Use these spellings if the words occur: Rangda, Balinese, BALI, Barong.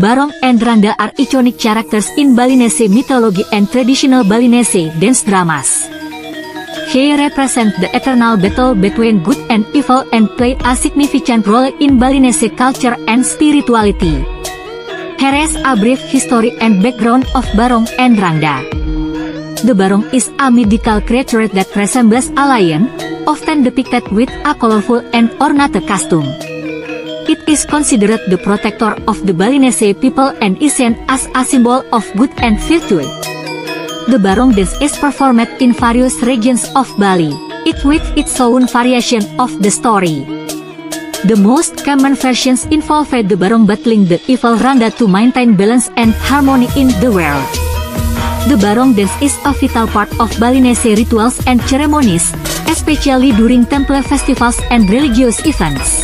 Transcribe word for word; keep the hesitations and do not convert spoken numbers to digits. Barong and Rangda are iconic characters in Balinese mythology and traditional Balinese dance dramas. They represent the eternal battle between good and evil and play a significant role in Balinese culture and spirituality. Here is a brief history and background of Barong and Rangda. The Barong is a mythical creature that resembles a lion, often depicted with a colorful and ornate costume. It is considered the protector of the Balinese people and is seen as a symbol of good and virtue. The Barong dance is performed in various regions of Bali, it with its own variation of the story. The most common versions involve the Barong battling the evil Rangda to maintain balance and harmony in the world. The Barong dance is a vital part of Balinese rituals and ceremonies, especially during temple festivals and religious events.